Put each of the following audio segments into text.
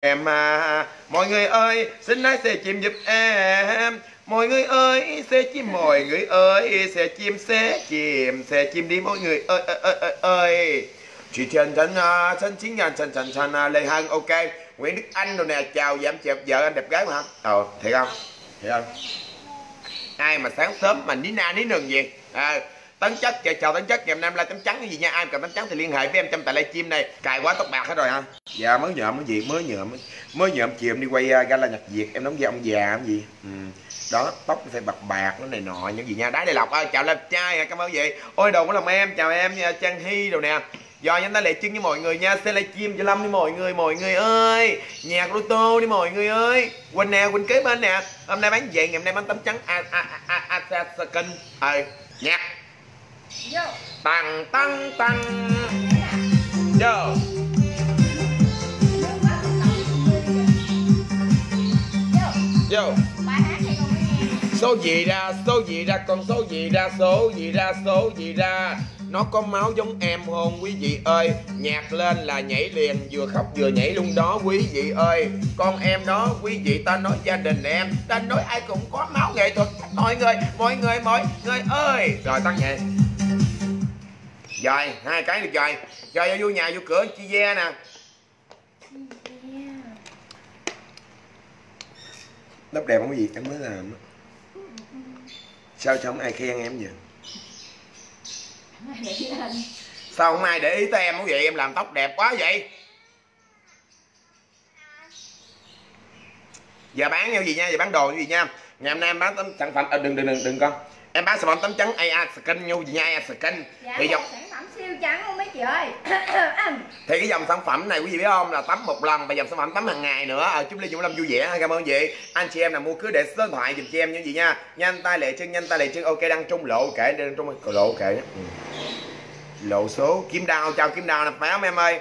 Em à, mọi người ơi, xin lái xe chim giúp em. Mọi người ơi, xe chim, mọi người ơi, xe chim đi mọi người ơi, Chị Trần Thanh, Thanh 9.000, Thanh Lê Hân, ok. Nguyễn Đức Anh rồi nè, chào, giảm chẹp vợ anh đẹp gái mà hả? Thiệt không? Ai mà sáng sớm mà ní na ní nừng gì? Tấn Chất, chào Tấn Chất, ngày hôm nay tấm trắng cái gì nha, ai mà cầm tấm trắng thì liên hệ với em trong tại live stream này. Cài quá tóc bạc hết rồi hả? Dạ mới nhộm cái gì, mới nhộm chiều em đi quay gala Nhật Việt, em đóng vai ông già cái gì. Đó, tóc phải bạc bạc nó này nọ những gì nha. Đái Đại Lộc ơi, chào Lâm trai, cảm ơn vậy. Ôi đồ của lòng em, chào em Trang Hy đồ nè. Rồi nhanh ta lệ chân với mọi người nha, sẽ live stream cho Lâm đi mọi người ơi. Nhạc Ruto đi mọi người ơi. Quỳnh nè, Quỳnh kế bên nè. Hôm nay bán vàng, ngày hôm nay bán tấm trắng a nhạc. Tăng tăng tăng vô. Vô. Số gì ra con số gì ra nó có máu giống em hôn quý vị ơi. Nhạc lên là nhảy liền, vừa khóc vừa nhảy luôn đó quý vị ơi. Con em đó quý vị, ta nói gia đình em, ta nói ai cũng có máu nghệ thuật. Mọi người ơi. Rồi tăng nhẹ. Rồi, hai cái được rồi. Rồi vô nhà vô cửa chị Ve nè. Đắp đẹp không có gì, em mới làm. Sao không ai khen em vậy? Sao không ai để ý tới em không vậy? Em làm tóc đẹp quá vậy. Giờ bán nhau gì nha, giờ bán đồ như gì nha. Ngày hôm nay em bán tấm sản phẩm đừng con. Em bán sản phẩm tấm trắng AA Skin như gì nha, AA Skin. Dạ, thì dòng sản phẩm siêu trắng luôn mấy chị ơi. Thì cái dòng sản phẩm này quý vị biết không, là tắm một lần và dòng sản phẩm tắm hàng ngày nữa. Chúc Lê Dương Bảo Lâm vui vẻ, cảm ơn chị. Anh chị em nào mua cứ để số điện thoại dùm chị em như gì nha. Nhanh tay lệ chân, ok đăng trung lộ kệ, đăng trung lộ kệ. Lộ số kiếm đao, chào kiếm đao nè, phải không em ơi?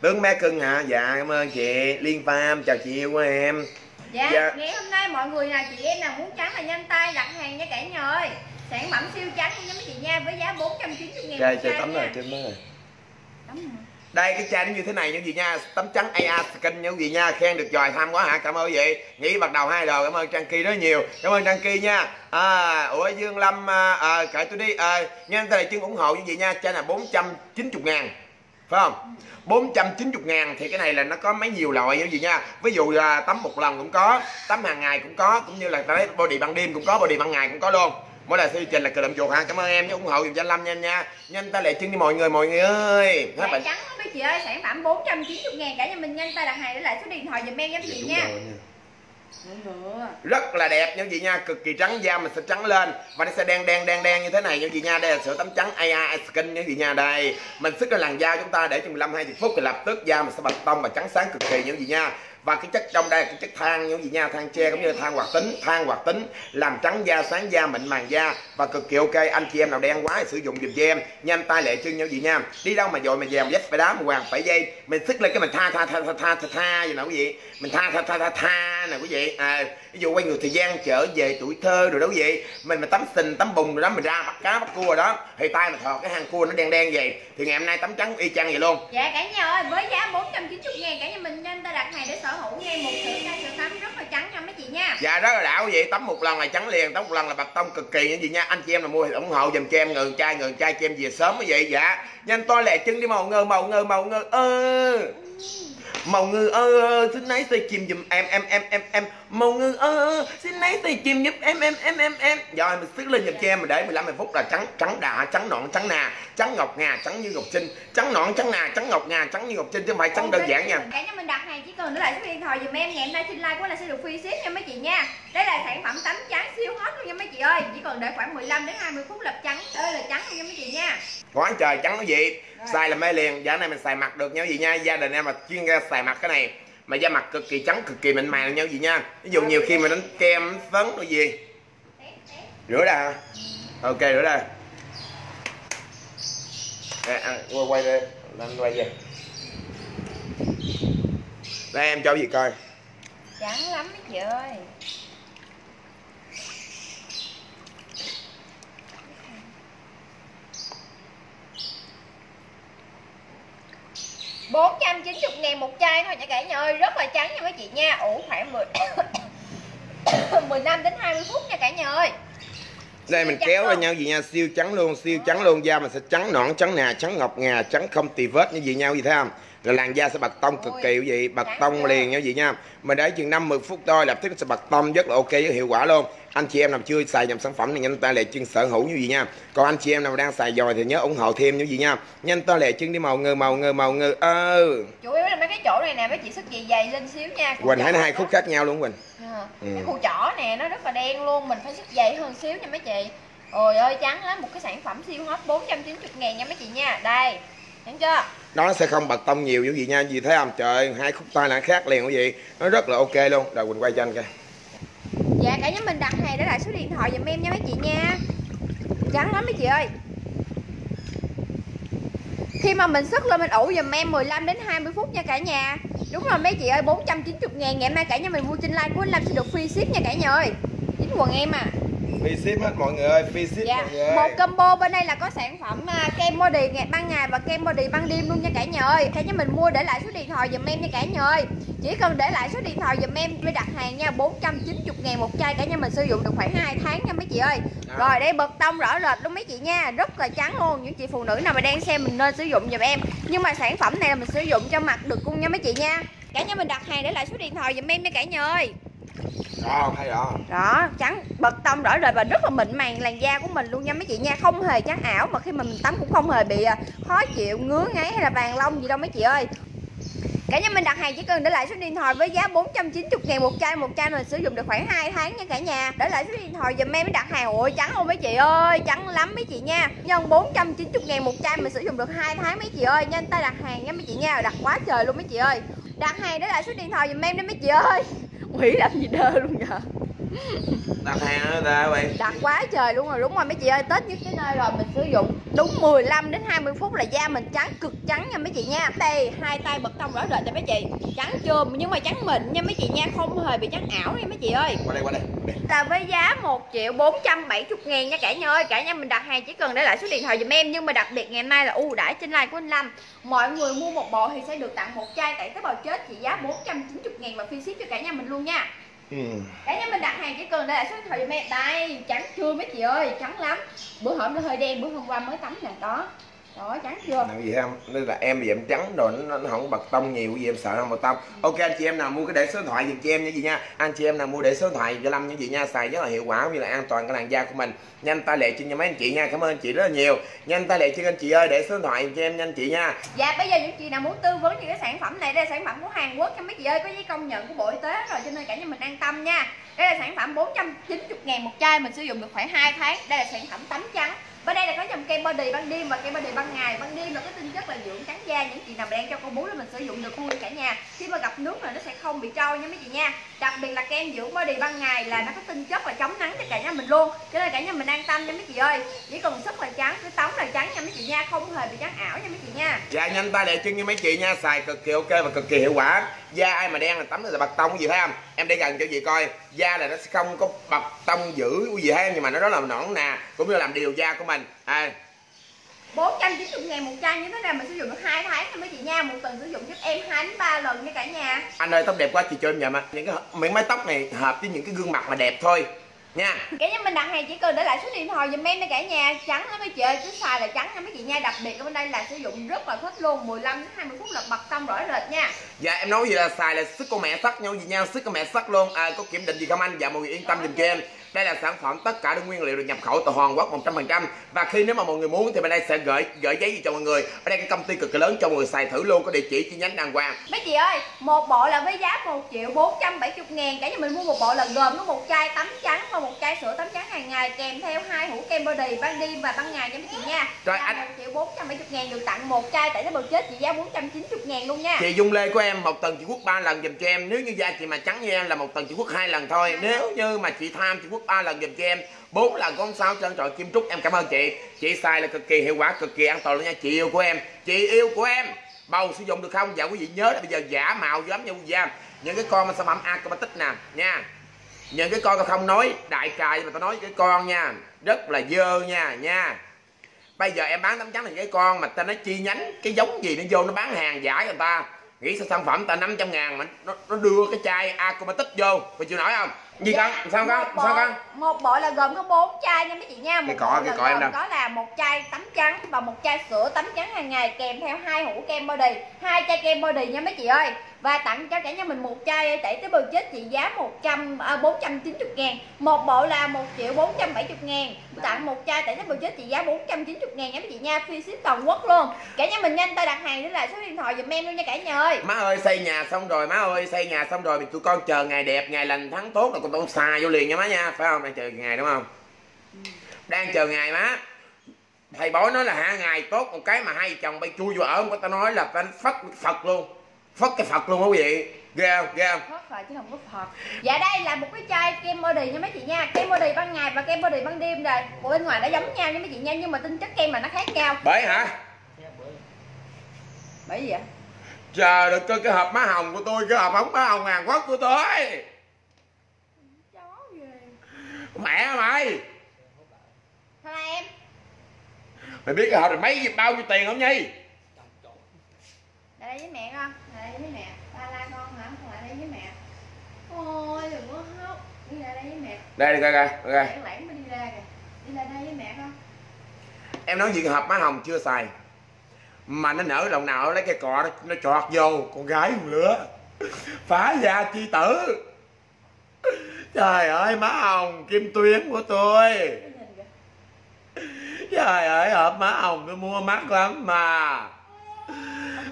Tướng bé cưng hả? Dạ cảm ơn chị. Liên Pham, chào chị yêu của em. Dạ, dạ, ngày hôm nay mọi người nào chị em nào muốn trắng là nhanh tay đặt hàng nha cả nhà ơi. Sản phẩm siêu trắng nha mấy chị nha, với giá 490.000 đồng. Trời tấm này trên mới rồi. Đây cái chai nó như thế này như gì nha, tấm trắng AA Skin như gì nha, khen được rồi, tham quá hả? Cảm ơn vậy. Nghĩ bắt đầu 2 đồ, cảm ơn Trang Kỳ rất nhiều. Cảm ơn Trang Kỳ nha. Ủa Dương Lâm kệ tôi đi. Nhanh tay chân ủng hộ như vậy nha, chai là 490.000. Phải không? 490.000 thì cái này là nó có mấy nhiều loại như gì nha. Ví dụ là tắm một lần cũng có, tắm hàng ngày cũng có, cũng như là body ban đêm cũng có, body ban ngày cũng có luôn. Mỗi lần chương trình là cờ đậm chuột ha. Cảm ơn em nhé, ủng hộ dùm Dinh Lâm nha em nha. Nhanh tay lẹ chân đi mọi người ơi. Hết bạn trắng mấy chị ơi, sản phẩm 490.000 cả nhà mình nhanh tay đặt hàng để lại số điện thoại dùm em chị nha. Rất là đẹp như vậy nha, cực kỳ trắng, da mình sẽ trắng lên và nó sẽ đen như thế này như vậy nha. Đây là sữa tắm trắng AI Skin như vậy nha. Đây mình xức lên làn da chúng ta để trong 15-20 phút thì lập tức da mình sẽ bật tông và trắng sáng cực kỳ như vậy nha. Và cái chất trong đây là cái chất than như vậy nha, than tre cũng như là than hoạt tính làm trắng da, sáng da, mịn màng da và cực kỳ ok. Anh chị em nào đen quá thì sử dụng dùm cho em, nhanh tay lẹ chân như vậy nha. Đi đâu mà dội mà dèm dắt phải đá mà hoàng phải dây, mình xích lên cái mình tha gì nè quý vị, mình tha nè quý vị. Ví dụ quay ngược thời gian trở về tuổi thơ rồi đó quý vị, mình mà tắm sình tắm bùn rồi đó, mình ra bắt cá bắt cua rồi đó, thì tay mà thò cái hang cua nó đen vậy, thì ngày hôm nay tắm trắng y chang vậy luôn. Dạ cả nhà ơi, với giá 490.000 cả nhà mình nhanh tay đặt hàng để sở hữu ngay một sữa tắm rất là trắng nha mấy chị nha. Dạ rất là đảo vậy, tắm một lần là trắng liền, tắm một lần là bạc tông cực kỳ như vậy nha. Anh chị em là mua thì ủng hộ dùm cho em, người trai cho em về sớm như vậy. Dạ nhanh to lẹ chân đi màu ngư ơ, xin lấy tay chìm giùm em màu ngư ơ, xin lấy tay chìm giúp em. Rồi mình xức lên giùm cho em, mình để 15 phút là trắng, trắng đà, trắng nọn, trắng nà, trắng ngọc ngà, trắng như Ngọc Trinh, trắng nọn, trắng nà, trắng ngọc ngà, trắng như Ngọc Trinh chứ không phải trắng đơn giản nha. Cả nhà mình đặt hàng chỉ cần để lại số điện thoại dùm em, ngày hôm nay trên live của là sẽ được free ship nha mấy chị nha. Đây là sản phẩm tắm trắng siêu hot luôn nha mấy chị ơi, chỉ cần để khoảng 15 đến 20 phút lập trắng, là trắng nha mấy chị nha. Quá trời trắng nó gì, xài là mê liền. Dạ này mình xài mặt được nha gì nha, gia đình em mà chuyên ra xài mặt cái này mà da mặt cực kỳ trắng, cực kỳ mịn màng nhau gì nha. Ví dụ nhiều khi mình đánh kem phấn cái gì rửa ra hả? Ok rửa ra quay đây, anh quay về đây em cho gì coi trắng lắm mấy chị ơi. 490.000 một chai thôi nha cả nhà ơi, rất là trắng nha mấy chị nha. Ủ khoảng 15 đến 20 phút nha cả nhà ơi. Đây mình kéo ra nhau gì nha, siêu trắng luôn, siêu trắng luôn. Da mình sẽ trắng nõn, trắng nà, trắng ngọc ngà, trắng không tì vết như gì nhau, gì thấy không? Là làn da sẽ bật tông cực kỳ quý vị, bật tông liền nha quý vị nha. Mình để chừng 5-10 phút thôi lập tức sẽ bật tông rất là ok, rất hiệu quả luôn. Anh chị em nào chưa xài dòng sản phẩm này nhanh tay lẹ chân sở hữu như vậy nha. Còn anh chị em nào đang xài rồi thì nhớ ủng hộ thêm như vậy nha. Nhanh tay lẹ chân đi màu ngừ. Chủ yếu là mấy cái chỗ này nè mấy chị sức gì dày lên xíu nha. Quỳnh thấy hai khúc khác nhau luôn Quỳnh. Cái khu chỏ nè nó rất là đen luôn, mình phải sức dày hơn xíu nha mấy chị. Ôi ơi trắng lắm, một cái sản phẩm siêu hot 490.000 nha mấy chị nha. Đây. Đúng chưa? Nó sẽ không bật tông nhiều quý vị nha, gì thấy không? Trời, hai khúc tay là khác liền quý vị. Nó rất là ok luôn. Rồi Quỳnh quay cho anh coi. Dạ cả nhóm mình đặt hàng để lại số điện thoại giùm em nha mấy chị nha. Trắng lắm mấy chị ơi. Khi mà mình sức lên mình ủ giùm em 15 đến 20 phút nha cả nhà. Đúng rồi mấy chị ơi, 490.000 ngày mai cả nhà mình mua trên live của anh Lâm sẽ được free ship nha cả nhà ơi. Dính quần em à. Free ship hết mọi người ơi, free ship mọi người. Một combo bên đây là có sản phẩm kem body ban ngày và kem body ban đêm luôn nha cả nhà ơi. Cả nhà mình mua để lại số điện thoại giùm em nha cả nhà ơi. Chỉ cần để lại số điện thoại giùm em mới đặt hàng nha. 490.000 một chai, cả nhà mình sử dụng được khoảng 2 tháng nha mấy chị ơi. Rồi đây bật tông rõ rệt luôn mấy chị nha, rất là trắng luôn. Những chị phụ nữ nào mà đang xem mình nên sử dụng giùm em. Nhưng mà sản phẩm này là mình sử dụng cho mặt được cung nha mấy chị nha. Cả nhà mình đặt hàng để lại số điện thoại giùm em nha cả nhà ơi. Đó, thấy rõ. Đó, trắng bật tông rõ rệt và rất là mịn màng làn da của mình luôn nha mấy chị nha, không hề trắng ảo mà khi mà mình tắm cũng không hề bị khó chịu, ngứa ngáy hay là vàng lông gì đâu mấy chị ơi. Cả nhà mình đặt hàng chỉ cần để lại số điện thoại với giá 490.000 một chai, mình sử dụng được khoảng 2 tháng nha cả nhà. Để lại số điện thoại giùm em mới đặt hàng. Ôi trắng không mấy chị ơi, trắng lắm mấy chị nha. Nhân 490.000 một chai mình sử dụng được 2 tháng mấy chị ơi, nhanh tay đặt hàng nha mấy chị nha, đặt quá trời luôn mấy chị ơi. Đặt hàng để lại số điện thoại giùm em đi mấy chị ơi. Quỷ làm gì đơ luôn kìa. Đặt hàng nữa ta bạn. Đặt quá trời luôn rồi, đúng rồi mấy chị ơi, Tết nhất cái nơi rồi mình sử dụng đúng 15 đến 20 phút là da mình trắng cực trắng nha mấy chị nha. Đây, hai tay bật tông rõ rệt nè mấy chị. Trắng chưa nhưng mà trắng mịn nha mấy chị nha, không hề bị trắng ảo nha mấy chị ơi. Qua đây. Là với giá 1.470.000 nha cả nhà ơi. Cả nhà mình đặt hàng chỉ cần để lại số điện thoại giùm em. Nhưng mà đặc biệt ngày mai là ưu đãi trên live của anh Lâm. Mọi người mua một bộ thì sẽ được tặng một chai tẩy tế bào chết trị giá 490.000 mà free ship cho cả nhà mình luôn nha. Cả nhà mình đặt hàng chỉ cần để lại số điện thoại giùm em. Đây, trắng chưa mấy chị ơi, trắng lắm. Bữa hôm nó hơi đen, bữa hôm qua mới tắm nè, đó. Đó, trắng chưa? Làm gì không? Nên là em vì em trắng rồi nó không bật tông nhiều vì em sợ không bật tông. Ok anh chị em nào mua cái để số điện thoại dùm cho em nha chị nha. Anh chị em nào mua để số điện thoại cho Lâm nha chị nha, xài rất là hiệu quả vì là an toàn cái làn da của mình. Nhanh tay lẹ chân cho mấy anh chị nha. Cảm ơn anh chị rất là nhiều. Nhanh tay lẹ chân anh chị ơi, để số điện thoại cho em nha anh chị nha. Dạ bây giờ những chị nào muốn tư vấn những cái sản phẩm này, đây là sản phẩm của Hàn Quốc nha mấy chị ơi, có giấy công nhận của Bộ Y tế rồi cho nên cả nhà mình an tâm nha. Đây là sản phẩm 490.000 một chai, mình sử dụng được khoảng 2 tháng. Đây là sản phẩm tắm trắng. Bên đây là có dòng kem body ban đêm và kem body ban ngày. Ban đêm là cái tinh chất là dưỡng trắng da, những chị nào đang cho con bú là mình sử dụng được luôn cả nhà. Khi mà gặp nước là nó sẽ không bị trôi nha mấy chị nha. Đặc biệt là kem dưỡng body ban ngày là nó có tinh chất là chống nắng cho cả nhà mình luôn. Cho nên cả nhà mình an tâm nha mấy chị ơi. Chỉ cần sức là trắng, cái tống là trắng nha mấy chị nha, không hề bị trắng ảo nha mấy chị nha. Dạ nhanh tay lẹ chân như mấy chị nha, xài cực kỳ ok và cực kỳ hiệu quả. Da ai mà đen là tắm là bật tông gì thấy không? Em để gần cho chị coi. Da là nó sẽ không có bật tông dữ gì hết nhưng mà nó rất là nõn nà, cũng như làm điều da của mình. 490.000 một chai như thế này mình sử dụng được 2 tháng nha mấy chị nha, một tuần sử dụng giúp em 2-3 lần nha cả nhà. Anh ơi tóc đẹp quá chị cho em giùm ạ. Những cái miếng mái tóc này hợp với những cái gương mặt mà đẹp thôi nha. Cả nhà mình đặt hàng chỉ cần để lại số điện thoại giùm em nha cả nhà. Trắng lắm mấy chị ơi, cứ xài là trắng nha mấy chị nha. Đặc biệt ở bên đây là sử dụng rất là thích luôn, 15 đến 20 phút là bật tông rõ rệt nha. Dạ em nói gì là xài là sức con mẹ sắc nhau gì nha, sức con mẹ sắc luôn. Có kiểm định gì không anh? Dạ mọi người yên tâm giùm cho em. Đây là sản phẩm tất cả các nguyên liệu được nhập khẩu từ Hàn Quốc 100%. Và khi nếu mà mọi người muốn thì bên đây sẽ gửi giấy gì cho mọi người. Ở đây cái công ty cực kỳ lớn cho mọi người xài thử luôn, có địa chỉ chi nhánh đàng hoàng. Mấy chị ơi, một bộ là với giá 1.470.000. Cả nhà mình mua một bộ là gồm có một chai tắm trắng và một chai sữa tắm trắng hàng ngày kèm theo 2 hũ kem body ban đêm và ban ngày nha mấy chị nha. Rồi anh 1.470.000 được tặng một chai tẩy tế bào chết trị giá 490.000 luôn nha. Chị Dung Lê của em một tuần chị quất 3 lần dùm cho em. Nếu như da chị mà trắng như em là một tuần chị quất 2 lần thôi. Nếu như mà chị tham chị quất 3 lần dùm cho em, 4 lần con sao trơn trọi kim trúc. Em cảm ơn chị. Chị xài là cực kỳ hiệu quả, cực kỳ an toàn luôn nha. Chị yêu của em, chị yêu của em, bầu sử dụng được không? Dạ quý vị nhớ là bây giờ giả mạo giống như da những cái con sản phẩm A cosmetics nè nha. Những cái con tao không nói đại cài mà tao nói cái con nha, rất là dơ nha. Bây giờ em bán tấm trắng thành cái con mà ta nó chi nhánh, cái giống gì nó vô nó bán hàng giả người ta. Nghĩ sao sản phẩm ta 500 ngàn mà nó đưa cái chai A cosmetics vô, mày chịu nổi không? Gì dạ, con? Sao con? Bộ, sao con? Một bộ là gồm có 4 chai nha mấy chị nha. Một cái em có là một chai tắm trắng và một chai sữa tắm trắng hàng ngày kèm theo 2 hũ kem body, 2 chai kem body nha mấy chị ơi. Và tặng cho cả nhà mình một chai tẩy tế bào chết trị giá 490 ngàn. Một bộ là 1.470 ngàn. Tặng một chai tẩy tế bào chết trị giá 490 ngàn nha mấy chị nha. Free ship toàn quốc luôn. Cả nhà mình nhanh tay đặt hàng để lại số điện thoại dùm em luôn nha cả nhà ơi. Má ơi xây nhà xong rồi, má ơi xây nhà xong rồi, tụi con chờ ngày đẹp, ngày lành tháng tốt là con tao xài vô liền nha má nha. Phải không? Đang chờ ngày đúng không? Đang chờ ngày má. Thầy bói nói là hạ ngày tốt một cái mà hai chồng bay chui vô ở không có, tao nói là tao phất Phật luôn. Phất cái Phật luôn quý vị. Ghê không? Ghê không? Phất rồi chứ không có Phật. Dạ đây là một cái chai kem body nha mấy chị nha. Kem body ban ngày và kem body ban đêm rồi. Của bên ngoài nó giống nhau nha mấy chị nha, nhưng mà tinh chất kem mà nó khác nhau. Bởi hả? Bởi gì vậy? Trời được cái hộp má hồng của tôi, cái hộp ống má hồng Hàn Quốc của tôi. Chó ghê. Mẹ mày. Thôi là em. Mày biết cái hộp này mấy bao nhiêu tiền không Nhi? Đây với mẹ con, lại đây với mẹ, ba la con hả? Lại đây với mẹ. Ôi đừng có khóc, đi lại đây với mẹ. Đây coi coi, coi. Lãng lãng mới đi ra kìa. Đi lại đây với mẹ con. Em nói chuyện hộp má hồng chưa xài mà nó nở lòng nào lấy cây cọ nó chọt vô, con gái con lửa phá gia chi tử. Trời ơi má hồng kim tuyến của tôi. Trời ơi hộp má hồng tôi mua mắc lắm mà.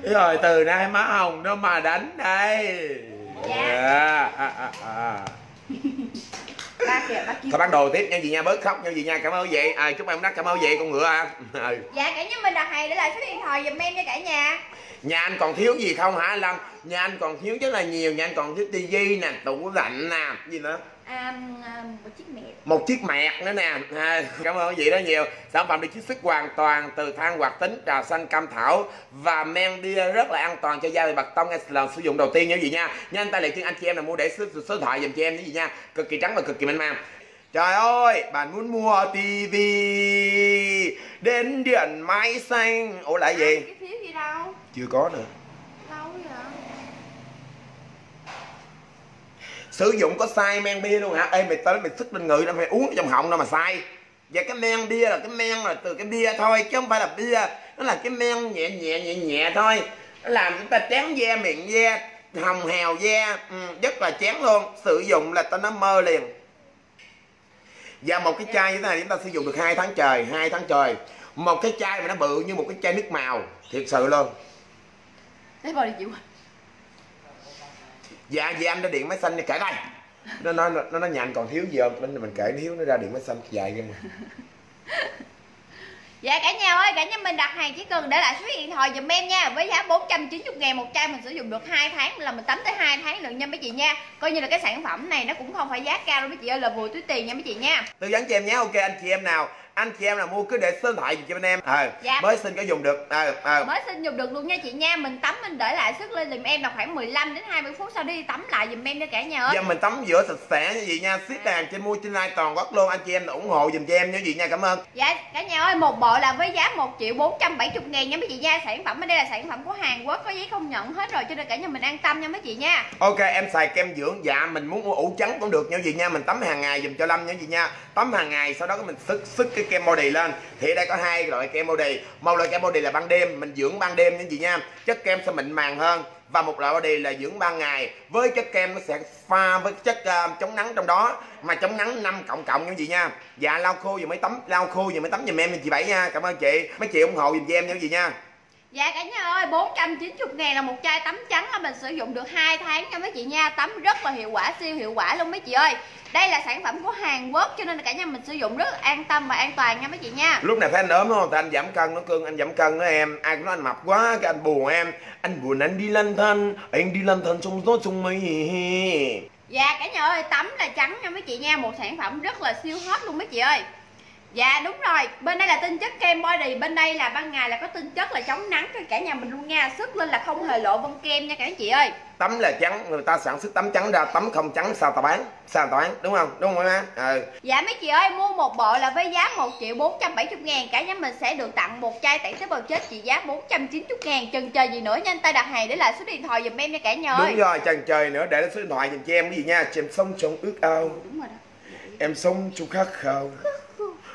Rồi từ nay má hồng nó mà đánh đây. Dạ. Thôi bán đồ tiếp nha chị nha, bớt khóc nha chị nha. Cảm ơn vậy. À, chúc em đắc cảm ơn vậy con ngựa à. Dạ cả nhà mình đặt hàng để lại số điện thoại giùm em nha cả nhà. Nhà anh còn thiếu gì không hả anh Lâm? Nhà anh còn thiếu rất là nhiều, nhà anh còn thiếu tivi nè, tủ lạnh nè, gì nữa? Một chiếc mẹt. Một chiếc mẹt nữa nè. À, cảm ơn quý vị đó nhiều. Sản phẩm được chiết xuất hoàn toàn từ than hoạt tính, trà xanh cam thảo và men đia rất là an toàn cho da bị bạc tông ngay lần sử dụng đầu tiên nha quý vị nha. Nhanh tay liệt kê anh chị em là mua để số thoại dùm cho em cái gì nha. Cực kỳ trắng và cực kỳ mịn màng. Trời ơi, bạn muốn mua tivi đến điện máy xanh. Ủa lại gì? Cái phiếu gì đâu? Chưa có nữa. Đâu vậy? Sử dụng có sai men bia luôn hả? Ê mày tới mày sức lên ngự, mày uống trong họng đâu mà sai. Và cái men bia là cái men là từ cái bia thôi chứ không phải là bia. Nó là cái men nhẹ thôi. Nó làm chúng ta tráng da, miệng da, hồng hào da, rất là chán luôn. Sử dụng là tao nó mơ liền. Và một cái chai như thế này chúng ta sử dụng được 2 tháng trời. Một cái chai mà nó bự như một cái chai nước màu, thiệt sự luôn. Lấy bao đi chịu. Dạ vì anh ra điện máy xanh đi kể đây. Nó nói nó nhà anh còn thiếu gì không? Nên mình kể thiếu nó ra điện máy xanh dài kia mà. Dạ cả nhà ơi, cả nhà mình đặt hàng chỉ cần để lại số điện thoại dùm em nha. Với giá 490 ngàn một chai, mình sử dụng được 2 tháng là mình tắm tới 2 tháng lượng nha mấy chị nha. Coi như là cái sản phẩm này nó cũng không phải giá cao đâu mấy chị ơi, là vừa túi tiền nha mấy chị nha. Tư vấn cho em nhé. Ok anh chị em nào, anh chị em là mua cứ để số điện thoại cho bên em. Dạ. Mới xin có dùng được. Mới xin dùng được luôn nha chị nha. Mình tắm mình để lại sức lên dùm em là khoảng 15 đến 20 phút sau đi tắm lại dùm em nha cả nhà ơi. Dạ mình tắm rửa sạch sẽ như vậy nha. Ship hàng trên mua trên live toàn quốc luôn. Anh chị em ủng hộ dùm cho em nha chị nha. Cảm ơn. Dạ cả nhà ơi, một bộ là với giá 1.470 ngàn nha mấy chị nha. Sản phẩm ở đây là sản phẩm của Hàn Quốc, có giấy công nhận hết rồi cho nên cả nhà mình an tâm nha mấy chị nha. Ok em xài kem dưỡng dạ, mình muốn mua ủ trắng cũng được nha chị nha. Mình tắm hàng ngày dùm cho Lâm nha chị nha. Tắm hàng ngày sau đó mình sức cái kem body lên. Thì ở đây có 2 loại kem body. Một loại kem body là ban đêm, mình dưỡng ban đêm nha chị nha, chất kem sẽ mịn màng hơn. Và một loại body là dưỡng ban ngày, với chất kem nó sẽ pha với chất chống nắng trong đó, mà chống nắng 5+ nha chị nha. Dạ lau khô rồi mới tắm, lau khô rồi mới tắm giùm em nha chị Bảy nha. Cảm ơn chị, mấy chị ủng hộ giùm em nha chị nha. Dạ cả nhà ơi, 490 ngàn là một chai tắm trắng là mình sử dụng được 2 tháng nha mấy chị nha. Tắm rất là hiệu quả, siêu hiệu quả luôn mấy chị ơi. Đây là sản phẩm của Hàn Quốc cho nên là cả nhà mình sử dụng rất an tâm và an toàn nha mấy chị nha. Lúc này phải anh ốm đúng không? Thì anh giảm cân nó cưng, anh giảm cân đó em. Ai cũng nói anh mập quá, cái anh buồn em. Anh buồn anh đi lên thân, anh đi lên thân trong gió trong mây. Dạ cả nhà ơi, tắm là trắng nha mấy chị nha, một sản phẩm rất là siêu hot luôn mấy chị ơi. Dạ đúng rồi, bên đây là tinh chất kem body, bên đây là ban ngày là có tinh chất là chống nắng cho cả nhà mình luôn nha. Sức lên là không hề lộ vân kem nha cả anh chị ơi. Tấm là trắng, người ta sản xuất tấm trắng ra, tấm không trắng sao tao bán, đúng không? Đúng không má? Ừ. Dạ mấy chị ơi, mua một bộ là với giá 1.470.000, cả nhà mình sẽ được tặng một chai tẩy tế bào chết trị giá 490.000. Chần chờ gì nữa, nhanh tay đặt hàng để lại số điện thoại giùm em nha cả nhà ơi. Đúng rồi, chần chờ nữa để lại số điện thoại giùm cho em cái gì nha. Chị em sống trong ước ao. Đúng rồi đó. Em sống trong khát khao.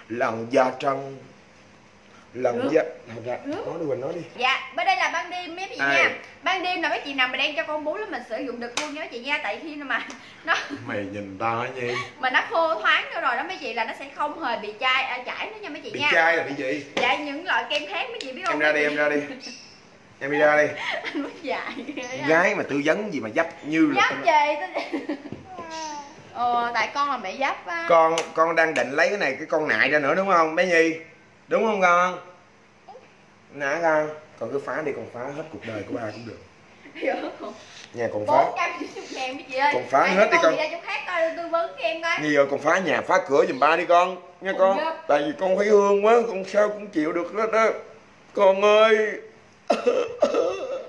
Lòng da trăng, lòng da nói đi Quỳnh, nói đi. Dạ bên đây là ban đêm mấy chị nha. Ban đêm là mấy chị nào mà đang cho con bú là mình sử dụng được luôn nhớ chị nha. Tại khi mà nó mày nhìn tao hả Nhi, mà nó khô thoáng nữa rồi đó mấy chị, là nó sẽ không hề bị chai chảy nữa nha mấy chị nha. Bị chai là bị gì? Dạ những loại kem khác mấy chị biết không? Em ra đi, em ra đi. Em đi ra đi. Anh mất dạy gái mà tư vấn gì mà dấp như là dấp gì. Tại con là mẹ giáp á. Con đang định lấy cái này cái con nại ra nữa đúng không bé Nhi? Đúng không con? Nã ra. Còn cứ phá đi, còn phá hết cuộc đời của ba cũng được. Nhà còn phá. 490.000 mấy chị ơi. Còn phá hết đi con. Đi ra chỗ khác coi tư vấn cho em coi. Nhi ơi còn phá nhà phá cửa giùm ba đi con. Nha con. Tại vì con thấy hương quá, con sao cũng chịu được hết đó. Con ơi.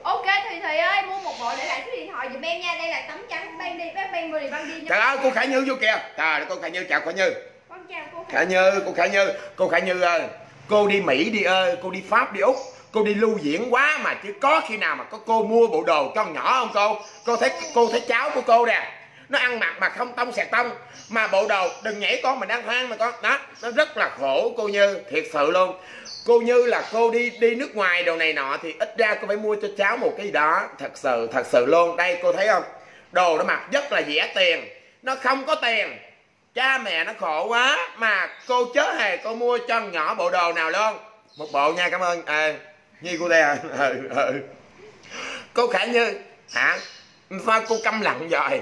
Ok Thùy ơi, mua một bộ để lại số điện thoại giùm em nha. Đây là tấm trắng ban đêm, ban body ban đêm. Trời ơi, cô Khả Như vô kìa. Trời ơi, cô Khả Như, chào Khả Như. Con chào cô Khả Như. Cô Khả Như, cô Khả Như ơi, cô đi Mỹ đi ơi, cô đi Pháp đi Úc, cô đi lưu diễn quá mà chứ có khi nào mà có cô mua bộ đồ con nhỏ không cô? Cô thấy cháu của cô nè, nó ăn mặc mà không tông sẹt tông, mà bộ đồ đừng nhảy con, mình đang hoang mà con đó, nó rất là khổ cô Như, thiệt sự luôn. Cô Như là cô đi nước ngoài đồ này nọ thì ít ra cô phải mua cho cháu một cái gì đó, thật sự luôn. Đây cô thấy không, đồ nó mặc rất là rẻ tiền, nó không có tiền, cha mẹ nó khổ quá mà cô chớ hề cô mua cho nhỏ bộ đồ nào luôn. Một bộ nha, cảm ơn Nhi cô đây à. Cô Khả Như hả, sao cô câm lặng rồi?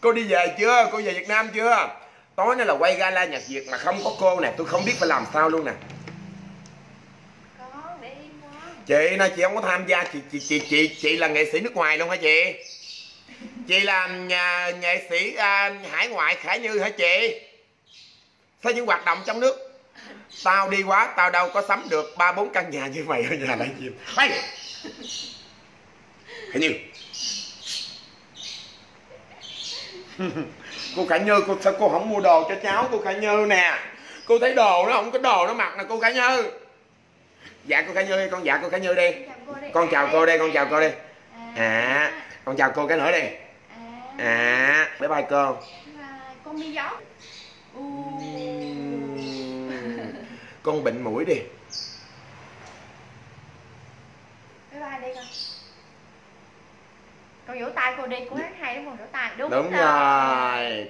Cô đi về chưa, cô về Việt Nam chưa? Tối nay là quay gala nhạc Việt mà không có cô nè, tôi không biết phải làm sao luôn nè. Chị nói chị không có tham gia, chị là nghệ sĩ nước ngoài luôn hả chị? Chị là nghệ sĩ hải ngoại Khả Như hả chị? Sao những hoạt động trong nước? Tao đi quá, tao đâu có sắm được 3-4 căn nhà như mày ở nhà lại gì. Hey! Khả Như. Cô Khả Như, sao cô không mua đồ cho cháu cô Khả Như nè? Cô thấy đồ nó không có đồ nó mặc nè cô Khả Như. Dạ cô Khả Như đi con, dạ cô Khả Như đi. Con chào cô đây, con chào cô đi. Con chào cô cái nữa đi. Bye bye cô. Con đi gió. Con bệnh mũi đi. Bye bye đi con. Con vỗ tay cô đi, cô hát hay đúng không? Vỗ tay. Đúng rồi.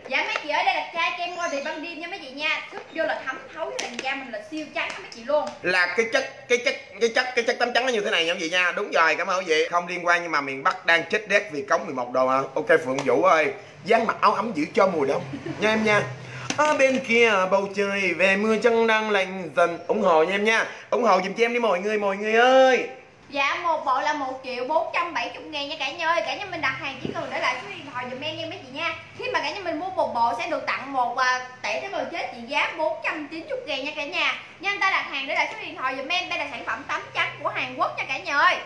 Dạ mấy chị ơi, đây là chai kem body ban đêm nha mấy chị nha. Sức vô là thấm thấu với làn da mình là siêu trắng mấy chị luôn. Là cái chất tấm trắng nó như thế này nha mấy chị nha. Đúng rồi, cảm ơn quý vị. Không liên quan nhưng mà miền Bắc đang chết đét vì cống 11 độ hả? Ok Phượng Vũ ơi, dán mặc áo ấm giữ cho mùa đông nha em nha. Ở bên kia bầu trời về mưa chân đang lạnh dần. Ủng hộ nha em nha. Ủng hộ giùm cho em đi mọi người ơi. Dạ một bộ là 1.470.000 nha cả nhà ơi. Cả nhà mình đặt hàng chỉ cần để lại số điện thoại giùm em nha mấy chị nha. Khi mà cả nhà mình mua một bộ sẽ được tặng một tẩy tế bào chết trị giá 490.000 nha cả nhà. Nhanh tay đặt hàng để lại số điện thoại giùm em. Đây là sản phẩm tấm trắng của Hàn Quốc nha cả nhà ơi.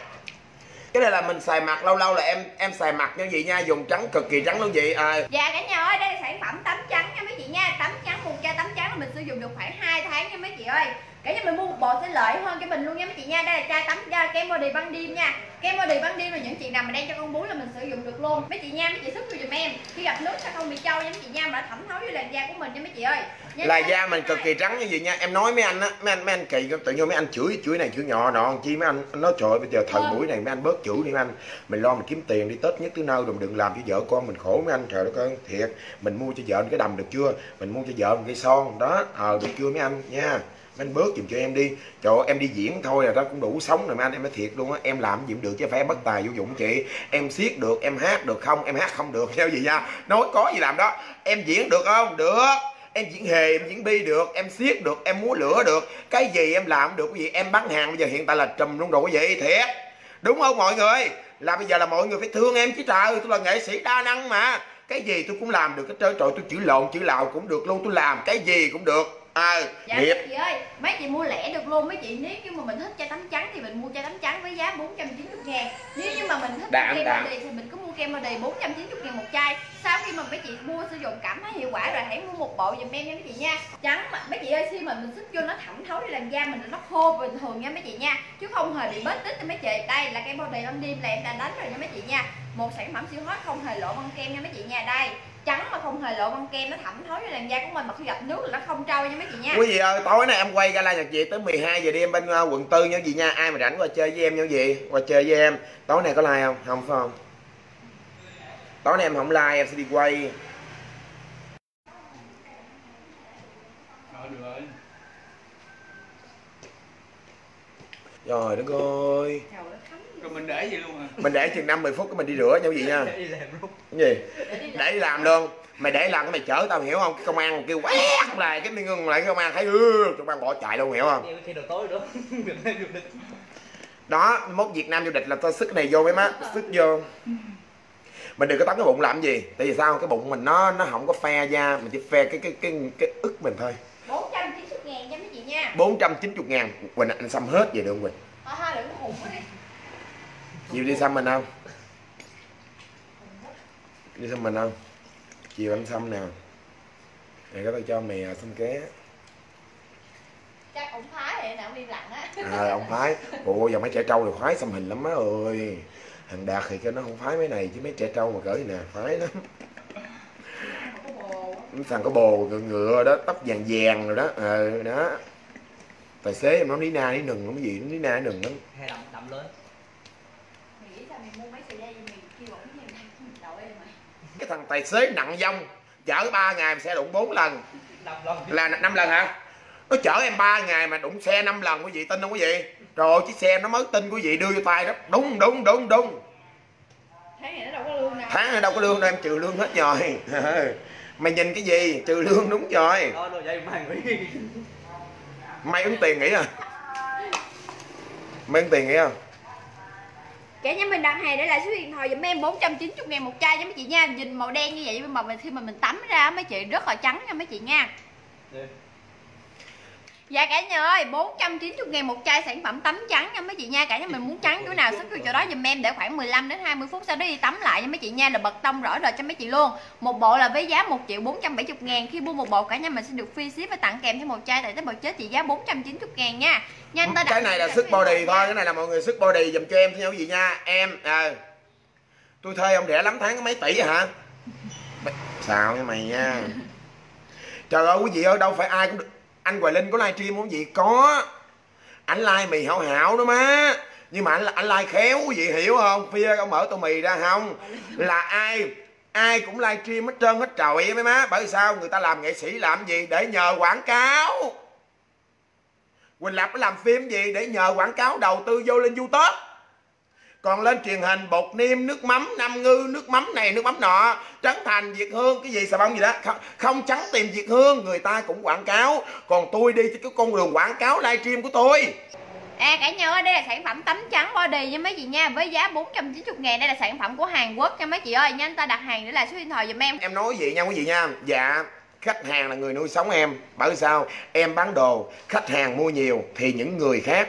Cái này là mình xài mặt, lâu lâu là em xài mặt nha chị nha, dùng trắng cực kỳ trắng luôn chị. Dạ cả nhà ơi, đây là sản phẩm tấm trắng nha mấy chị nha. Tấm trắng, một chai tấm trắng là mình sử dụng được khoảng 2 tháng nha mấy chị ơi. Cả nhà mình mua một bộ sẽ lợi hơn cho mình luôn nha mấy chị nha. Đây là chai tắm kem body ban đêm nha. Kem body ban đêm là những chị nào mà đang cho con bú là mình sử dụng được luôn mấy chị nha. Mấy chị sức giùm em, khi gặp nước sẽ không bị trâu nha mấy chị nha, mà thẩm thấu với làn da của mình nha mấy chị ơi. Làn da mình cực kỳ trắng như vậy nha. Em nói mấy anh á, mấy anh kỳ tự nhiên mấy anh chửi này chửi nhỏ nọ chi, mấy anh nói trời bây giờ thời buổi này mấy anh bớt chửi đi mấy anh, mình lo mình kiếm tiền đi, Tết nhất tới nơi rồi đừng làm cho vợ con mình khổ mấy anh. Trời đất ơi thiệt, mình mua cho vợ mình cái đầm được chưa, mình mua cho vợ mình cái son đó được chưa mấy anh nha. Anh bớt dùm cho em đi. Trời ơi, em đi diễn thôi là đó cũng đủ sống rồi mà anh, em nói thiệt luôn á. Em làm gì cũng được chứ phải bất tài vô dụng chị. Em siết được, em hát được không? Em hát không được theo gì nha. Nói có gì làm đó. Em diễn được không? Được. Em diễn hề, em diễn bi được, em siết được, em múa lửa được. Cái gì em làm được cái gì. Em bán hàng bây giờ hiện tại là trùm luôn rồi quý vị, thiệt. Đúng không mọi người? Là bây giờ là mọi người phải thương em chứ trời, tôi là nghệ sĩ đa năng mà. Cái gì tôi cũng làm được hết trơn. Trời tôi chữ lộn, chữ lào cũng được luôn, tôi làm cái gì cũng được. Ai? Dạ, Hiệp chị ơi, mấy chị mua lẻ được luôn mấy chị. Nếu như mà mình thích chai tắm trắng thì mình mua chai tắm trắng với giá 490 ngàn. Nếu như mà mình thích kem body thì mình cứ mua kem body 490 ngàn một chai. Sau khi mà mấy chị mua sử dụng cảm thấy hiệu quả rồi hãy mua một bộ dùm em nha mấy chị nha. Trắng mà mấy chị ơi, khi mà mình xích vô nó thẩm thấu lên làn da mình nó khô bình thường nha mấy chị nha, chứ không hề bị bết tích cho mấy chị. Đây là kem body ban đêm là em đã đánh rồi nha mấy chị nha, một sản phẩm siêu hot không hề lộ băng kem nha mấy chị nha. Đây trắng mà không hề lộ băng kem, nó thẩm thấu lên làn da của mình mà khi gặp nước là nó không trôi nha mấy chị nha. Quý vị ơi, tối nay em quay gala nhạc Việt tới 12 giờ đêm bên quận 4 nha chị nha. Ai mà rảnh qua chơi với em nha chị, qua chơi với em. Tối nay có like không? Không phải không? Tối nay em không like, em sẽ đi quay. Được rồi. Trời đất ơi. Rồi mình để vậy luôn hả? Mình để chừng 5-10 phút cái mình đi rửa nha quý vị nha. Để đi làm luôn. Cái gì? Để đi làm luôn. Mày để làm cái mày chở tao hiểu không? Cái công an kêu quét lại cái đi ngưng lại cái công an thấy công an bỏ chạy luôn hiểu không? Khi đồ tối nữa. Đó, mốt Việt Nam du lịch là tao sức này vô mấy má, sức vô. Mình đừng có tắm cái bụng làm gì. Tại vì sao? Cái bụng mình nó không có phe da, mình chỉ phe cái ức mình thôi. 490 ngàn nha mấy chị nha. 490 ngàn. Quỳnh anh xăm hết vậy được không Quỳnh? Ha, đừng có hùng quá đi. Chiều đi xăm mình không? Đi xăm mình không? Chiều ăn xăm nè. Để có tao cho mày xăm ké. Chắc ông Thái này nè, ông im lặng á. À, ông Thái. Ủa, giờ mấy trẻ trâu thì khoái xăm hình lắm á ơi. Thằng Đạt thì cái nó không phái mấy này chứ mấy trẻ trâu mà cỡ gì nè, phái lắm. Thằng có bồ ngựa đó, tóc vàng vàng rồi đó, đó. Tài xế em nói đi na đi nừng lắm cái gì, nó đi na đi nừng lắm. Hay đậm lên. Nghĩ sao mày mua mấy sợi dây mày kêu ổng như này, đậu em mày. Cái thằng tài xế nặng vong, chở 3 ngày mà xe đụng 4 lần. Là 5 lần hả? Nó chở em 3 ngày mà đụng xe 5 lần quý vị tin không quý vị? Trời ơi, chiếc xe nó mới tin quý vị đưa vô tay đó. Đúng đúng đúng đúng. Tháng này nó đâu có lương đâu. Tháng này đâu có lương đâu, em trừ lương hết rồi. Mày nhìn cái gì? Trừ lương đúng rồi. Mày ứng tiền nghỉ à? Mày ứng tiền nghỉ không? Cả nhà mình đặt hàng để lại số điện thoại giùm em 490 ngàn một chai cho mấy chị nha. Nhìn màu đen như vậy mà khi mà mình tắm ra mấy chị rất là trắng nha mấy chị nha. Dạ cả nhà ơi, 490 ngàn một chai sản phẩm tắm trắng nha mấy chị nha. Cả nhà mình muốn trắng chỗ nào sức chỗ đó dùm em, để khoảng 15 đến 20 phút sau đó đi tắm lại nha mấy chị nha, là bật tông rõ rệt cho mấy chị luôn. Một bộ là với giá 1.470 ngàn, khi mua một bộ cả nhà mình sẽ được free ship và tặng kèm thêm một chai tại tế bào chết trị giá 490 ngàn nha. Nhanh tới cái này là sức body thôi, cái này là mọi người sức body dùm cho em thôi nha quý vị nha. Em tôi thuê ông rẻ lắm, tháng có mấy tỷ hả? Sao nha mày nha. Trời ơi quý vị ơi, đâu phải ai cũng được. Anh Hoài Linh có live stream không gì? Có. Anh like mì hảo hảo đó má. Nhưng mà anh like khéo quý vị hiểu không? Phía ông mở tô mì ra không? Là ai cũng live stream hết trơn hết trọi mấy má. Bởi sao? Người ta làm nghệ sĩ làm gì? Để nhờ quảng cáo. Quỳnh Lập làm phim gì? Để nhờ quảng cáo đầu tư vô lên YouTube. Còn lên truyền hình bột niêm, nước mắm, Nam Ngư, nước mắm này, nước mắm nọ, Trấn Thành, Việt Hương, cái gì xà bông gì đó. Không trắng tìm Việt Hương, người ta cũng quảng cáo. Còn tôi đi cái con đường quảng cáo livestream của tôi. À cả nhà ơi, đây là sản phẩm tắm trắng body nha mấy chị nha. Với giá 490 ngàn, đây là sản phẩm của Hàn Quốc nha mấy chị ơi. Nhanh ta đặt hàng để là số điện thoại giùm em. Em nói gì nha quý vị nha. Dạ, khách hàng là người nuôi sống em. Bởi sao? Em bán đồ, khách hàng mua nhiều thì những người khác,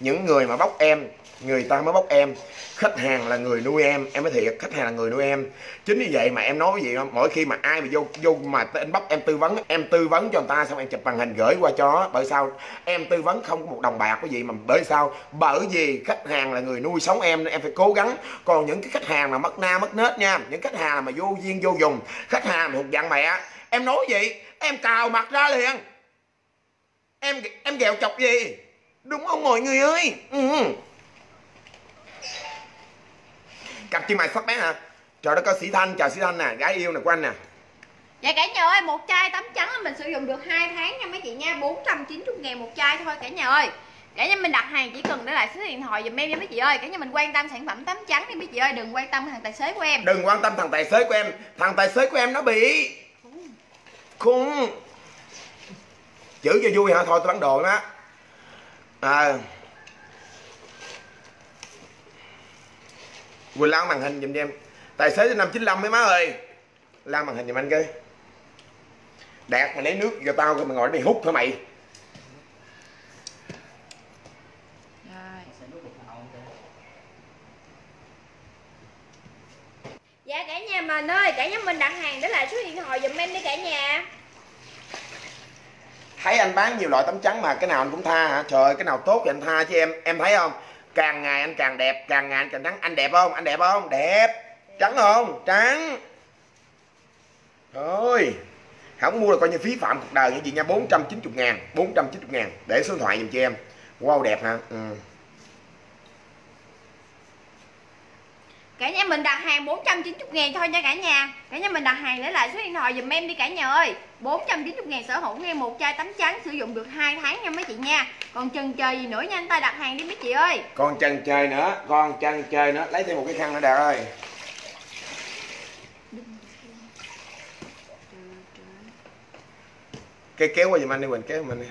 những người mà bóc em, người ta mới bóc em. Khách hàng là người nuôi em nói thiệt, khách hàng là người nuôi em. Chính vì vậy mà em nói cái gì không, mỗi khi mà ai mà vô mà anh bóc em tư vấn cho người ta xong em chụp màn hình gửi qua cho. Bởi sao? Em tư vấn không có một đồng bạc cái gì mà. Bởi sao? Bởi vì khách hàng là người nuôi sống em phải cố gắng. Còn những cái khách hàng mà mất na mất nết nha, những khách hàng mà vô duyên vô dùng, khách hàng thuộc dạng mẹ, em nói gì em cào mặt ra liền, em ghẹo chọc gì, đúng không mọi người ơi? Cặp chim mày sắp bé hả? Trời đất ơi, Sĩ Thanh, chào Sĩ Thanh nè, gái yêu nè của anh nè. Dạ cả nhà ơi, một chai tắm trắng mình sử dụng được 2 tháng nha mấy chị nha, 490 ngàn một chai thôi cả nhà ơi. Cả nhà mình đặt hàng chỉ cần để lại số điện thoại dùm em nha mấy chị ơi. Cả nhà mình quan tâm sản phẩm tắm trắng đi mấy chị ơi, đừng quan tâm thằng tài xế của em. Đừng quan tâm thằng tài xế của em, thằng tài xế của em nó bị khùng. Chữ cho vui hả? Thôi tôi bán đồ đó. Vừa lao màn hình dùm em. Tài xế trên 595 mấy má ơi. Lao màn hình dùm anh coi. Đạt mày lấy nước cho tao rồi mày ngồi đây hút thôi mày. Dạ cả nhà mình ơi, cả nhà mình đặt hàng để lại số điện thoại giùm em đi cả nhà. Thấy anh bán nhiều loại tấm trắng mà cái nào anh cũng tha hả? Trời ơi, cái nào tốt thì anh tha chứ em thấy không? Càng ngày anh càng đẹp, càng ngày anh càng trắng. Anh đẹp không? Anh đẹp không? Đẹp. Trắng không? Trắng. Ôi, không mua là coi như phí phạm cuộc đời như gì nha. 490.000, 490.000. Để số điện thoại giùm cho em. Wow, đẹp hả? Ừ. Cả nhà mình đặt hàng 490.000 thôi nha cả nhà. Cả nhà mình đặt hàng để lại số điện thoại dùm em đi cả nhà ơi. 490.000 sở hữu ngay một chai tắm trắng sử dụng được 2 tháng nha mấy chị nha. Còn chần chờ gì nữa, nhanh tay đặt hàng đi mấy chị ơi. Còn chần chờ nữa, còn chần chờ nữa. Lấy thêm một cái khăn nữa Đạt ơi. Cái kéo qua dùm anh đi Quỳnh, kéo mình đi.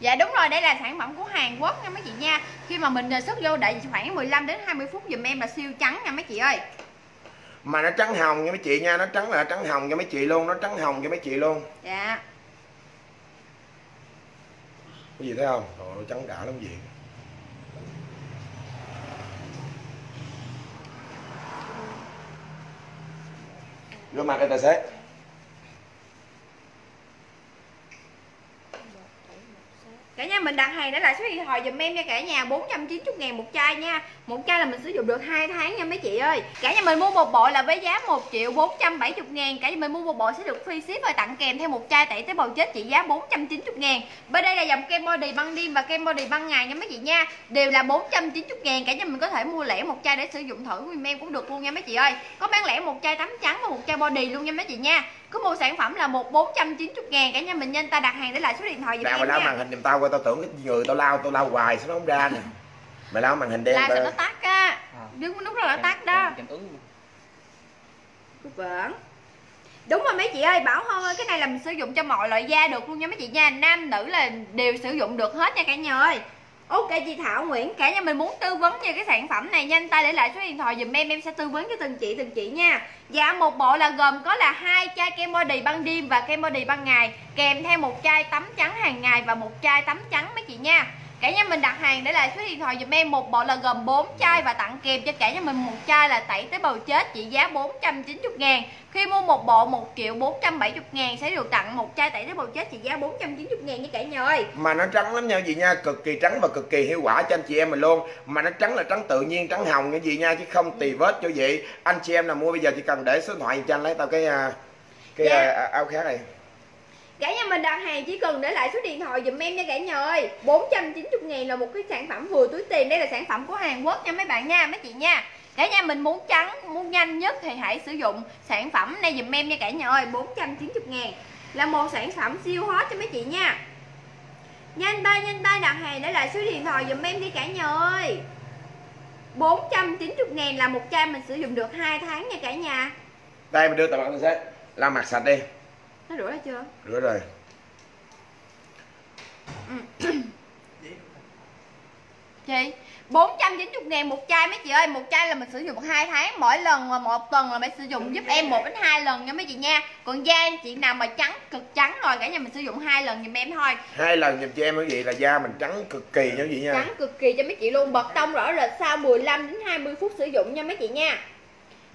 Dạ đúng rồi, đây là sản phẩm của Hàn Quốc nha mấy chị nha. Khi mà mình đề xuất vô đợi khoảng 15 đến 20 phút dùm em là siêu trắng nha mấy chị ơi. Mà nó trắng hồng nha mấy chị nha, nó trắng là trắng hồng cho mấy chị luôn, nó trắng hồng cho mấy chị luôn. Dạ. Cái gì thấy không? Trời ơi, trắng đã lắm gì. Vô mặt cái tài xế. Cả nhà mình đặt hàng để lại số điện thoại dùm em nha cả nhà. 490.000 một chai nha. Một chai là mình sử dụng được 2 tháng nha mấy chị ơi. Cả nhà mình mua một bộ là với giá 1.470.000. Cả nhà mình mua một bộ sẽ được free ship và tặng kèm theo một chai tẩy tế bào chết trị giá 490.000. Bên đây là dòng kem body ban đêm và kem body ban ngày nha mấy chị nha. Đều là 490.000. Cả nhà mình có thể mua lẻ một chai để sử dụng thử với em cũng được luôn nha mấy chị ơi. Có bán lẻ một chai tắm trắng và một chai body luôn nha mấy chị nha. Cứ mua sản phẩm là 1.490.000. Cả nhà mình nhanh ta đặt hàng để lại số điện thoại dùm em nha. Màn hình giùm tao coi, tao tưởng cái người tao lao hoài sao nó không ra nè. Mày lao màn hình đen tao. Nó tắt á. Đứng lúc đó nó tắt đó. Đúng rồi mấy chị ơi, Bảo Hân ơi, cái này là mình sử dụng cho mọi loại da được luôn nha mấy chị nha. Nam nữ là đều sử dụng được hết nha cả nhà ơi. Ok chị Thảo Nguyễn, cả nhà mình muốn tư vấn về cái sản phẩm này nhanh tay để lại số điện thoại dùm em sẽ tư vấn cho từng chị nha. Dạ một bộ là gồm có là 2 chai kem body ban đêm và kem body ban ngày, kèm theo một chai tắm trắng hàng ngày và một chai tắm trắng mấy chị nha. Cả nhà mình đặt hàng để lại số điện thoại dùm em, một bộ là gồm 4 chai và tặng kèm cho cả nhà mình một chai là tẩy tế bào chết trị giá 490.000. Khi mua một bộ 1.470.000 sẽ được tặng một chai tẩy tế bào chết trị giá 490.000 nha cả nhà ơi. Mà nó trắng lắm nha chị nha, cực kỳ trắng và cực kỳ hiệu quả cho anh chị em mình luôn. Mà nó trắng là trắng tự nhiên, trắng hồng như gì nha, chứ không tì vết cho vậy. Anh chị em nào mua bây giờ chỉ cần để số điện thoại cho anh, lấy tao cái áo khác này. Cả nhà mình đặt hàng chỉ cần để lại số điện thoại dùm em nha cả nhà ơi. 490.000 là một cái sản phẩm vừa túi tiền. Đây là sản phẩm của Hàn Quốc nha mấy bạn nha, mấy chị nha. Cả nhà mình muốn trắng, muốn nhanh nhất thì hãy sử dụng sản phẩm này dùm em nha cả nhà ơi. 490.000 là một sản phẩm siêu hot cho mấy chị nha. Nhanh tay đặt hàng để lại số điện thoại dùm em đi cả nhà ơi. 490.000 là một chai mình sử dụng được 2 tháng nha cả nhà. Đây mình đưa tờ bạn sẽ làm mặt sạch đi. Nó rửa ra chưa? Rửa rồi. Chị 490.000 một chai mấy chị ơi. Một chai là mình sử dụng 2 tháng. Mỗi lần mà 1 tuần là mình sử dụng giúp em 1 đến 2 lần nha mấy chị nha. Còn da chị nào mà trắng cực trắng rồi, cả nhà mình sử dụng 2 lần giùm em thôi. 2 lần giùm cho em quý vị là da mình trắng cực kỳ nha quý vị nha. Trắng cực kỳ cho mấy chị luôn. Bật tông rõ rệt sau 15 đến 20 phút sử dụng nha mấy chị nha.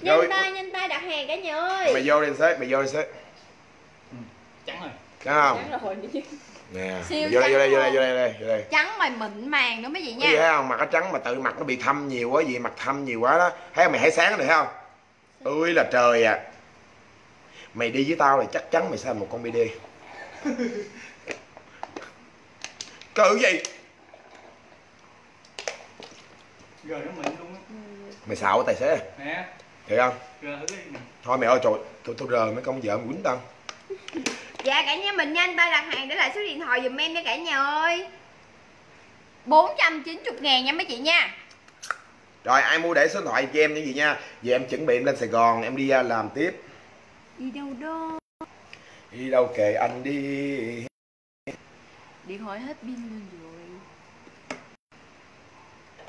Nhanh tay đặt hàng cả nhà ơi. Mày vô đi sếp, mày vô đi sếp. Trắng rồi. Trắng rồi. Nè, siêu vô, trắng đây, vô đây. Trắng mà mịn màng nữa mấy chị nha. Thấy không? Mặt nó trắng mà tự mặt nó bị thâm nhiều quá gì, mặt thâm nhiều quá đó. Thấy không? Mày hãy sáng được không? Ui là trời à. Mày đi với tao là chắc chắn mày sẽ thành một con BD. Cự gì? Rồi nó mịn luôn á. Mày xạo tài xế. Nè. Thấy không? Thôi mày ơi trời, tôi rờ mấy con vợ mày quýnh tao. Dạ cả nhà mình nhanh tay đặt hàng để lại số điện thoại dùm em nha cả nhà ơi. 490.000 nha mấy chị nha. Rồi ai mua để số điện thoại cho em như gì nha. Vì em chuẩn bị em lên Sài Gòn em đi làm tiếp. Đi đâu đó. Đi đâu kệ anh đi. Điện thoại hết pin luôn rồi.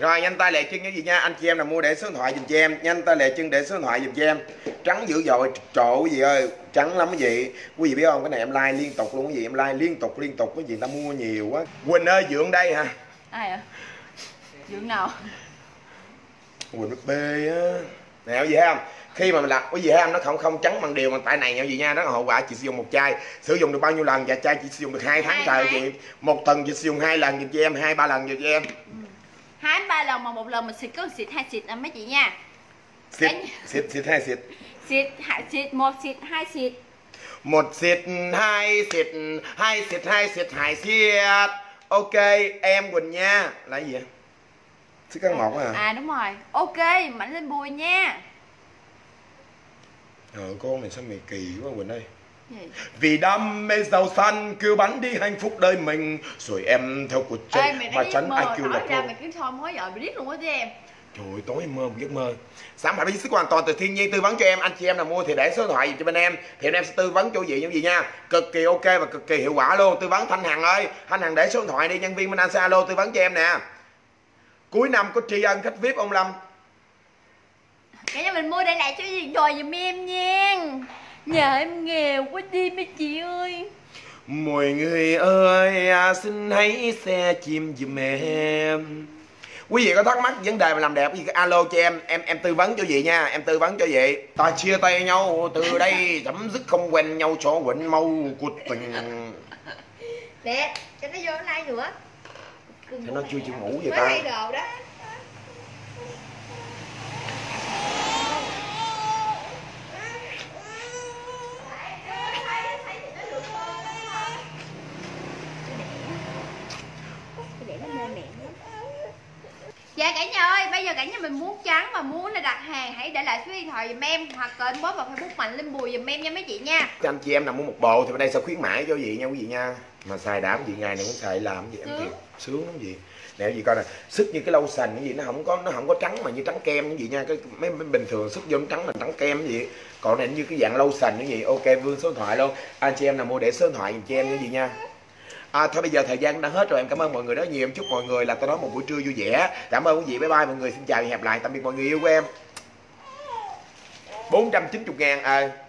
Rồi nhanh tay lẹ chân cái gì nha, anh chị em nào mua để số điện thoại dùm cho em, nhanh tay lẹ chân để số điện thoại dùm cho em. Trắng dữ dội, trộn quý vị ơi, trắng lắm quý vị. Quý vị biết không, cái này em like liên tục luôn quý vị, em like liên tục quý vị, ta mua nhiều quá. Quỳnh ơi, dưỡng đây hả? Ai ạ? Dưỡng nào? Quỳnh bê á. Nè quý vị thấy không? Khi mà mình làm quý vị thấy không, nó không trắng bằng điều bằng tại này nha quý vị nha, đó là hậu quả. Chị sử dụng một chai, sử dụng được bao nhiêu lần? Dạ chai chị sử dụng được 2 tháng trời quý vị. Một tuần chị sử dụng 2 lần dùm cho em, 2-3 lần dùm cho em. 2-3 lần mà một lần mình xịt có xịt 2 xịt à mấy chị nha. Xịt 2 xịt. Xịt 1 xịt 2 xịt. 1 xịt 2 xịt 2 xịt 2 xịt 2 xịt. Ok, em Quỳnh nha. Là cái gì vậy? Xịt căn 1 hả? À đúng rồi. Ok, Mạnh Linh Bùi nha. Con này sao mày kỳ quá Quỳnh ơi. Vì đam mê giàu xanh kêu bánh đi hạnh phúc đời mình, rồi em theo cuộc chơi mà tránh ai kêu là thôi. Mày cứ thôi mới giờ mày biết luôn á chứ em. Trời ơi, tối em mơ một giấc mơ. Sản phẩm Skin hoàn toàn từ thiên nhiên tư vấn cho em, anh chị em nào mua thì để số điện thoại cho bên em, thì em sẽ tư vấn cho vị những gì nha. Cực kỳ ok và cực kỳ hiệu quả luôn. Tư vấn Thanh Hằng ơi, Thanh Hằng để số điện thoại đi, nhân viên bên anh sẽ alo tư vấn cho em nè. Cuối năm có tri ân khách VIP ông Lâm. Cả nhà mình mua để lại cho gì rồi giùm em nha. Nhà em nghèo quá đi mấy chị ơi. Mọi người ơi, xin hãy xe chim giùm em. Quý vị có thắc mắc vấn đề mà làm đẹp gì alo cho em tư vấn cho vị nha, em tư vấn cho vị. Ta chia tay nhau từ đây, chấm dứt không quen nhau cho quên mau cuộc tình. Đẹp, cho nó vô lai nữa. Thế nó chưa chịu ngủ vậy ta. Mới đồ đó. Dạ cả nhà ơi, bây giờ cả nhà mình muốn trắng và muốn là đặt hàng hãy để lại số điện thoại dùm em hoặc là inbox vào Facebook Mạnh Linh Bùi dùm em nha mấy chị nha. Anh chị em nào mua một bộ thì bên đây sẽ khuyến mãi cho vị nha quý vị nha. Mà xài đã gì ngày này cũng xài làm gì em thiệt sướng lắm gì. Nè quý vị coi nè, sức như cái lotion cái gì nó không có trắng mà như trắng kem cái gì nha, cái mấy bình thường sức vô trắng là trắng kem cái gì. Còn này như cái dạng lotion cái gì. Ok Vương số điện thoại luôn. Anh chị em nào mua để số điện thoại dùm cho em cái gì nha. Thôi bây giờ thời gian đã hết rồi, em cảm ơn mọi người rất nhiều, em chúc mọi người là tôi nói một buổi trưa vui vẻ. Cảm ơn quý vị, bye bye mọi người, xin chào và hẹn gặp lại, tạm biệt mọi người yêu của em. 490.000 à.